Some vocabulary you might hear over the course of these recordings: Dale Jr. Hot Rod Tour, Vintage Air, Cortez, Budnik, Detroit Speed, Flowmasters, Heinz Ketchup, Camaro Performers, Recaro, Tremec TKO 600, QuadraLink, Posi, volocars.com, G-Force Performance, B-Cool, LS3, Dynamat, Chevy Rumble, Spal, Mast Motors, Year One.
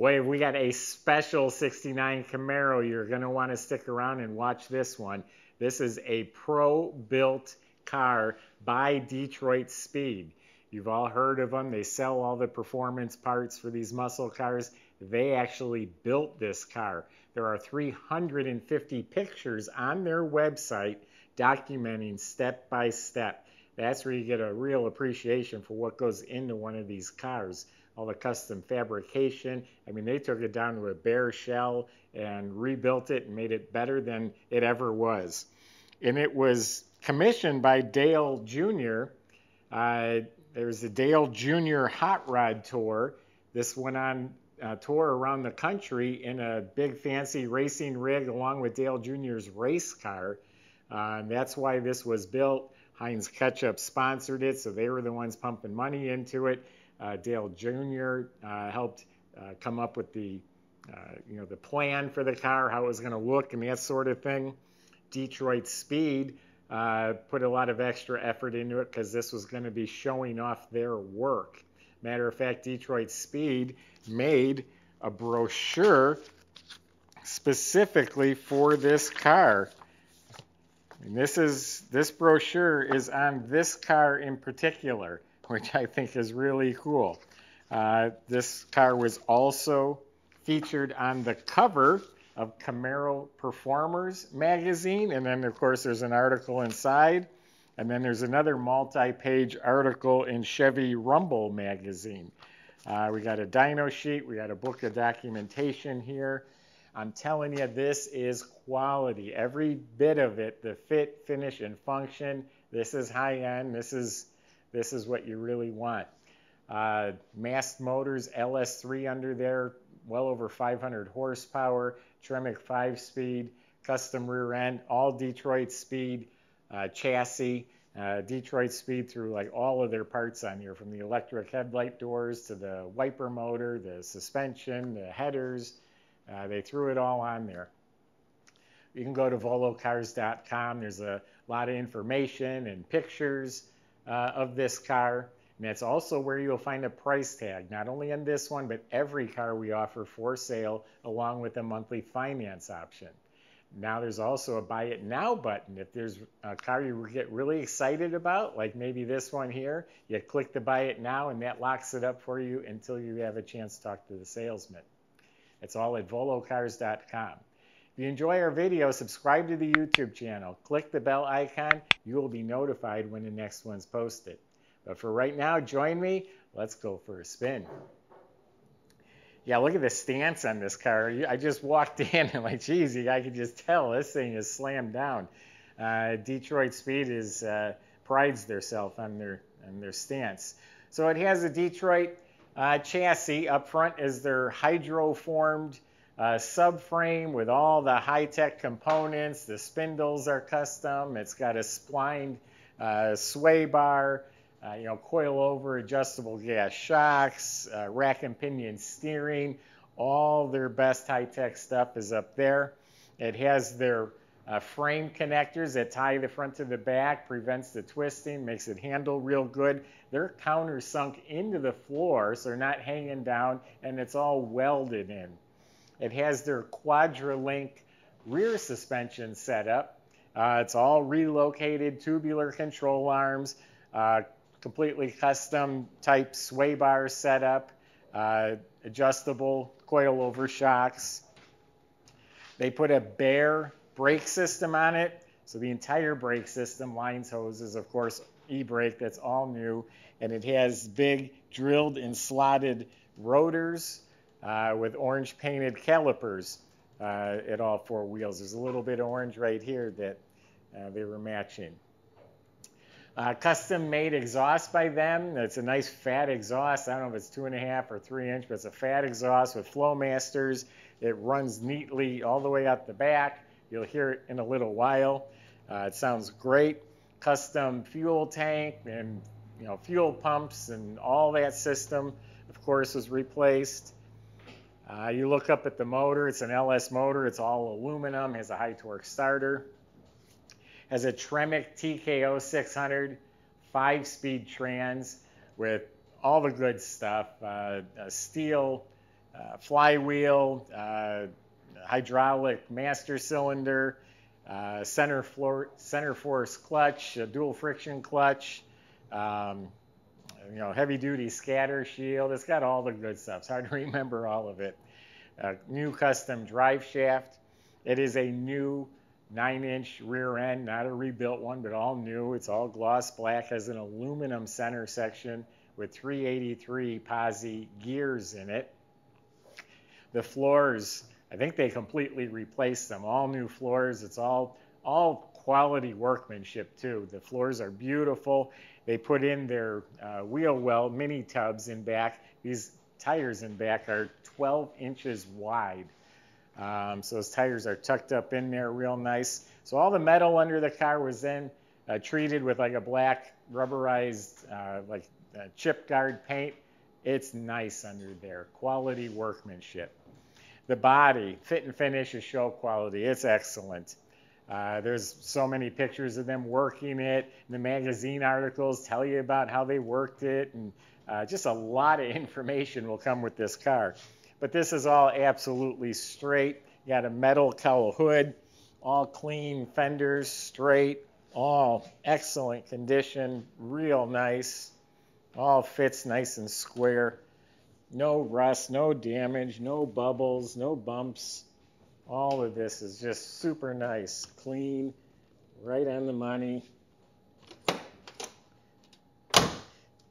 Wave, we got a special 69 Camaro. You're going to want to stick around and watch this one. This is a pro-built car by Detroit Speed. You've all heard of them. They sell all the performance parts for these muscle cars. They actually built this car. There are 350 pictures on their website documenting step by step. That's where you get a real appreciation for what goes into one of these cars. All the custom fabrication. I mean, they took it down to a bare shell and rebuilt it and made it better than it ever was. And it was commissioned by Dale Jr. There was the Dale Jr. Hot Rod Tour. This went on a tour around the country in a big fancy racing rig along with Dale Jr.'s race car. That's why this was built. Heinz Ketchup sponsored it, so they were the ones pumping money into it. Dale Jr. Helped come up with the plan for the car, how it was going to look, and that sort of thing. Detroit Speed put a lot of extra effort into it because this was going to be showing off their work. Matter of fact, Detroit Speed made a brochure specifically for this car. And this brochure is on this car in particular, which I think is really cool. This car was also featured on the cover of Camaro Performers magazine, and then of course there's an article inside, and then there's another multi-page article in Chevy Rumble magazine. We got a dyno sheet, we got a book of documentation here. I'm telling you, this is quality. Every bit of it, the fit, finish, and function, this is high-end, this is what you really want. Mast Motors LS3 under there, well over 500 horsepower, Tremec 5-speed, custom rear end, all Detroit Speed chassis. Detroit Speed threw like all of their parts on here, from the electric headlight doors to the wiper motor, the suspension, the headers. They threw it all on there. You can go to volocars.com. There's a lot of information and pictures of this car, and that's also where you'll find a price tag, not only on this one but every car we offer for sale, along with a monthly finance option. Now there's also a buy it now button. If there's a car you get really excited about, like maybe this one here, you click the buy it now and that locks it up for you until you have a chance to talk to the salesman. It's all at volocars.com. If you enjoy our video, subscribe to the YouTube channel, click the bell icon, you will be notified when the next one's posted. But for right now, join me, let's go for a spin. Yeah, look at the stance on this car. I just walked in and like, geez, I could just tell this thing is slammed down. Detroit Speed prides themselves on their stance. So it has a Detroit chassis. Up front is their hydroformed subframe with all the high-tech components. The spindles are custom. It's got a splined sway bar, coilover adjustable gas shocks, rack and pinion steering. All their best high-tech stuff is up there. It has their frame connectors that tie the front to the back, prevents the twisting, makes it handle real good. They're countersunk into the floor, so they're not hanging down, and it's all welded in. It has their QuadraLink rear suspension set up. It's all relocated tubular control arms, completely custom type sway bar setup, adjustable coilover shocks. They put a bare brake system on it, so the entire brake system, lines, hoses, of course, e-brake, that's all new. And it has big drilled and slotted rotors, with orange painted calipers at all four wheels. There's a little bit of orange right here that they were matching. Custom made exhaust by them. It's a nice fat exhaust. I don't know if it's 2.5 or 3 inch, but it's a fat exhaust with Flowmasters. It runs neatly all the way out the back. You'll hear it in a little while. It sounds great. Custom fuel tank and fuel pumps and all that system, of course, was replaced. You look up at the motor, it's an LS motor, it's all aluminum, has a high torque starter. Has a Tremec TKO 600, 5-speed trans with all the good stuff, a steel flywheel, hydraulic master cylinder, center force clutch, a dual friction clutch, you know, heavy duty scatter shield. It's got all the good stuff. It's hard to remember all of it. New custom drive shaft. It is a new 9-inch rear end, not a rebuilt one, but all new. It's all gloss black, has an aluminum center section with 383 Posi gears in it. The floors, I think they completely replaced them. All new floors. It's all quality workmanship too. The floors are beautiful. They put in their wheel well mini tubs in back. These tires in back are 12 inches wide. So those tires are tucked up in there real nice. So all the metal under the car was then treated with like a black rubberized like chip guard paint. It's nice under there. Quality workmanship. The body, fit and finish is show quality. It's excellent. There's so many pictures of them working it. The magazine articles tell you about how they worked it, and just a lot of information will come with this car. But this is all absolutely straight. You got a metal cowl hood, all clean fenders, straight, all excellent condition, real nice. All fits nice and square. No rust, no damage, no bubbles, no bumps. All of this is just super nice, clean, right on the money.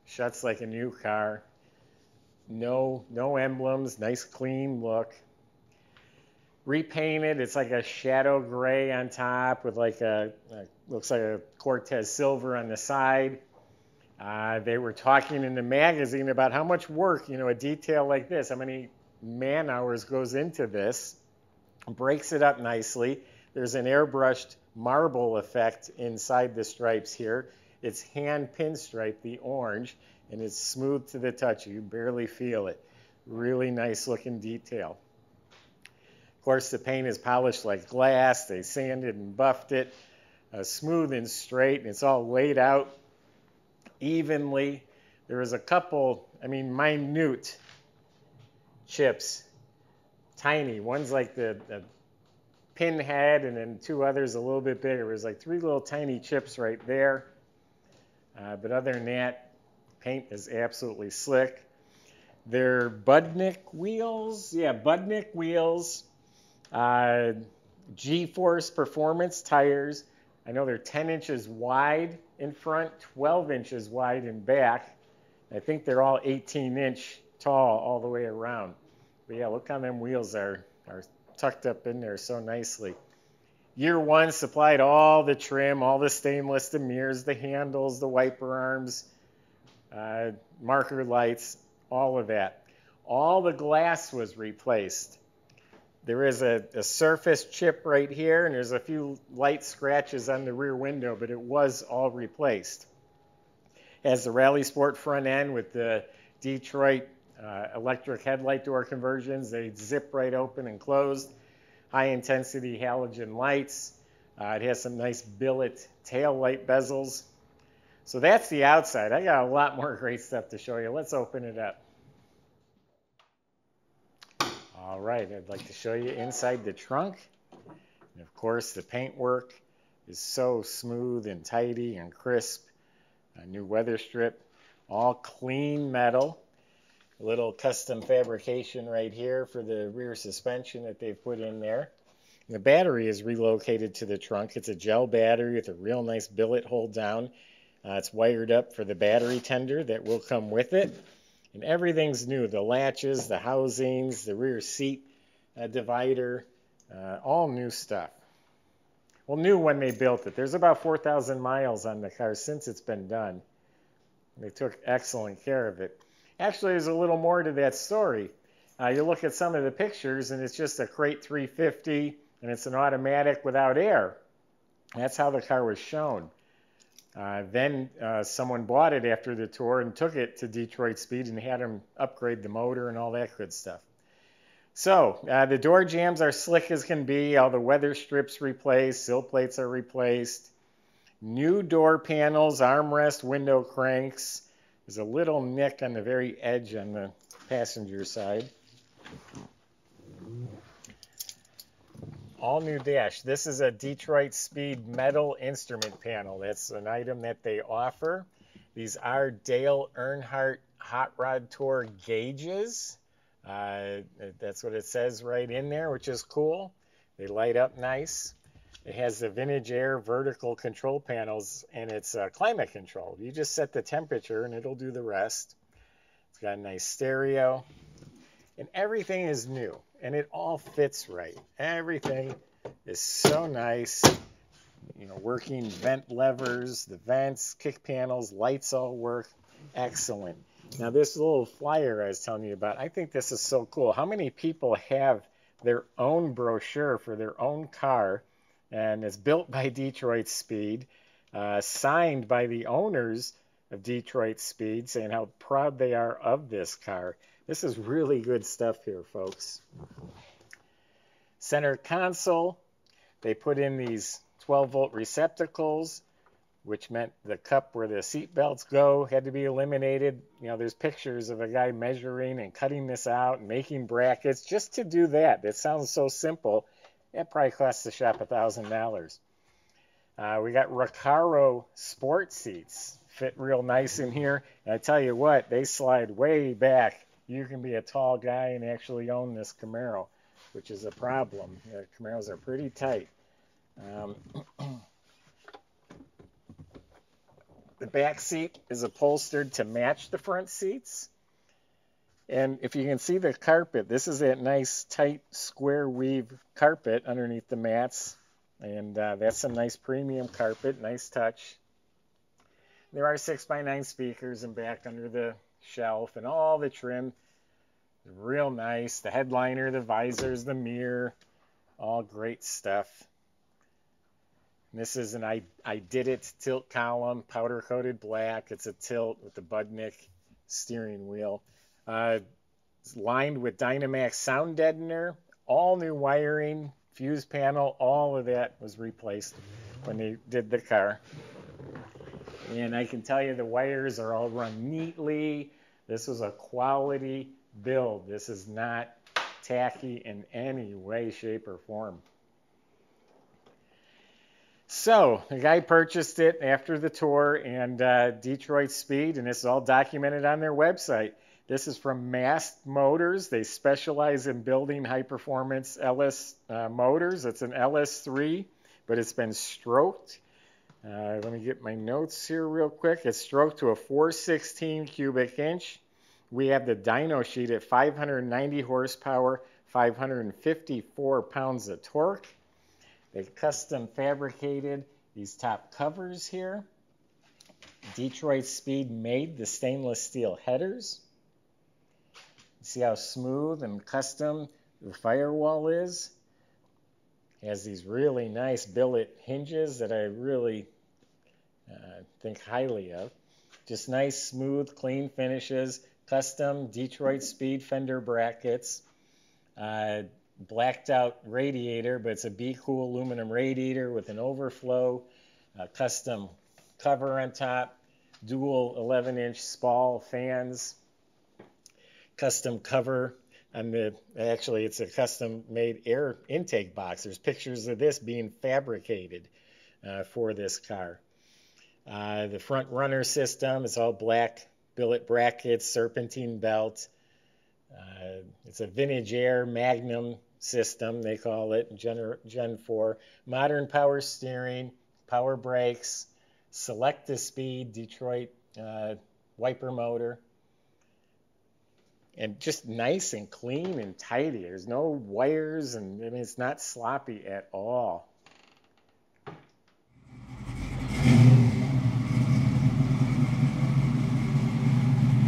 Shuts like a new car. No emblems, nice clean look. Repainted, it's like a shadow gray on top with like a looks like a Cortez silver on the side. They were talking in the magazine about how much work, you know, a detail like this, how many man hours goes into this. Breaks it up nicely. There's an airbrushed marble effect inside the stripes here. It's hand pinstriped, the orange, and it's smooth to the touch. You barely feel it. Really nice looking detail. Of course, the paint is polished like glass. They sanded and buffed it. Smooth and straight, and it's all laid out evenly. There is a couple, I mean, minute chips. Tiny. One's like the pinhead, and then two others a little bit bigger. There's like three little tiny chips right there. But other than that, paint is absolutely slick. They're Budnik wheels. Yeah, Budnik wheels. G-Force Performance tires. I know they're 10 inches wide in front, 12 inches wide in back. I think they're all 18-inch tall all the way around. But yeah, look how them wheels are tucked up in there so nicely. Year One supplied all the trim, all the stainless, the mirrors, the handles, the wiper arms, marker lights, all of that. All the glass was replaced. There is a surface chip right here, and there's a few light scratches on the rear window, but it was all replaced. It has the Rally Sport front end with the Detroit electric headlight door conversions. They zip right open and closed. High intensity halogen lights. It has some nice billet tail light bezels. So that's the outside. I got a lot more great stuff to show you. Let's open it up. All right, I'd like to show you inside the trunk. And of course, the paintwork is so smooth and tidy and crisp. A new weather strip, all clean metal. A little custom fabrication right here for the rear suspension that they've put in there. And the battery is relocated to the trunk. It's a gel battery with a real nice billet hold down. It's wired up for the battery tender that will come with it. And everything's new. The latches, the housings, the rear seat divider, all new stuff. Well, new when they built it. There's about 4,000 miles on the car since it's been done. They took excellent care of it. Actually, there's a little more to that story. You look at some of the pictures, and it's just a crate 350, and it's an automatic without air. That's how the car was shown. Then someone bought it after the tour and took it to Detroit Speed and had them upgrade the motor and all that good stuff. So the door jambs are slick as can be. All the weather strips replaced. Sill plates are replaced. New door panels, armrest, window cranks. There's a little nick on the very edge on the passenger side. All new dash. This is a Detroit Speed metal instrument panel. That's an item that they offer. These are Dale Jr. Hot Rod Tour gauges. That's what it says right in there, which is cool. They light up nice. It has the Vintage Air vertical control panels, and it's climate controlled. You just set the temperature, and it'll do the rest. It's got a nice stereo. And everything is new, and it all fits right. Everything is so nice. You know, working vent levers, the vents, kick panels, lights all work. Excellent. Now, this little flyer I was telling you about, I think this is so cool. How many people have their own brochure for their own car? And it's built by Detroit Speed, signed by the owners of Detroit Speed, saying how proud they are of this car. This is really good stuff here, folks. Center console, they put in these 12-volt receptacles, which meant the cup where the seat belts go had to be eliminated. You know, there's pictures of a guy measuring and cutting this out and making brackets just to do that. That sounds so simple. It probably costs the shop $1,000. We got Recaro sport seats. Fit real nice in here. And I tell you what, they slide way back. You can be a tall guy and actually own this Camaro, which is a problem. You know, Camaros are pretty tight. The back seat is upholstered to match the front seats. And if you can see the carpet, this is that nice, tight, square weave carpet underneath the mats. And that's some nice premium carpet, nice touch. There are 6x9 speakers and back under the shelf and all the trim. Real nice. The headliner, the visors, the mirror, all great stuff. And this is an I Did It tilt column, powder-coated black. It's a tilt with the Budnik steering wheel. It's lined with Dynamat sound deadener, all new wiring, fuse panel, all of that was replaced when they did the car. And I can tell you the wires are all run neatly. This was a quality build. This is not tacky in any way, shape, or form. So the guy purchased it after the tour and Detroit Speed, and it's all documented on their website. This is from Mast Motors. They specialize in building high-performance LS motors. It's an LS3, but it's been stroked. Let me get my notes here real quick. It's stroked to a 416 cubic inch. We have the dyno sheet at 590 horsepower, 554 pounds of torque. They custom fabricated these top covers here. Detroit Speed made the stainless steel headers. See how smooth and custom the firewall is? It has these really nice billet hinges that I really think highly of. Just nice, smooth, clean finishes, custom Detroit Speed fender brackets, blacked out radiator, but it's a B-Cool aluminum radiator with an overflow, custom cover on top, dual 11-inch Spal fans, custom cover on the, actually it's a custom made air intake box. There's pictures of this being fabricated for this car. The front runner system is all black billet brackets, serpentine belt. It's a Vintage Air Magnum system, they call it, Gen 4. Modern power steering, power brakes, Select-to-Speed Detroit wiper motor. And just nice and clean and tidy. There's no wires, and I mean, it's not sloppy at all.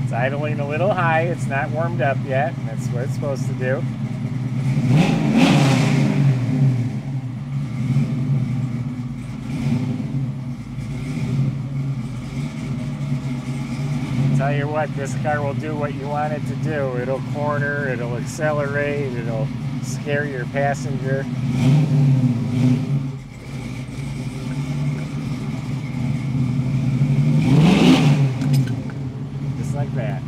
It's idling a little high. It's not warmed up yet, and that's what it's supposed to do. Tell you what, this car will do what you want it to do. It'll corner, it'll accelerate, it'll scare your passenger. Just like that.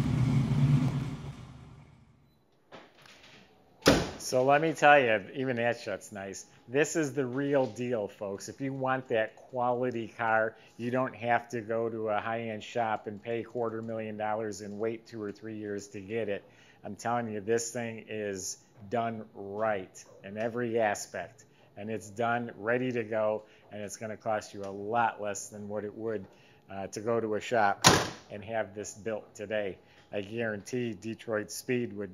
So let me tell you, even that shut's nice. This is the real deal, folks. If you want that quality car, you don't have to go to a high-end shop and pay $250,000 and wait 2 or 3 years to get it. I'm telling you, this thing is done right in every aspect. And it's done, ready to go, and it's going to cost you a lot less than what it would to go to a shop and have this built today. I guarantee Detroit Speed would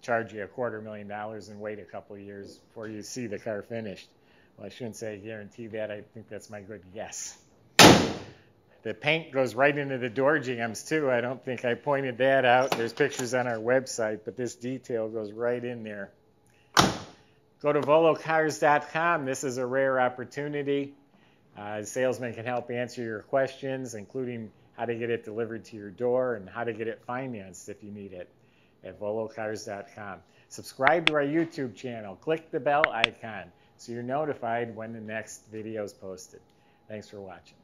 charge you $250,000 and wait a couple years before you see the car finished. Well, I shouldn't say guarantee that. I think that's my good guess. The paint goes right into the door jams too. I don't think I pointed that out. There's pictures on our website, but this detail goes right in there. Go to volocars.com. This is a rare opportunity. The salesman can help answer your questions, including how to get it delivered to your door and how to get it financed if you need it at volocars.com. Subscribe to our YouTube channel. Click the bell icon so you're notified when the next video is posted. Thanks for watching.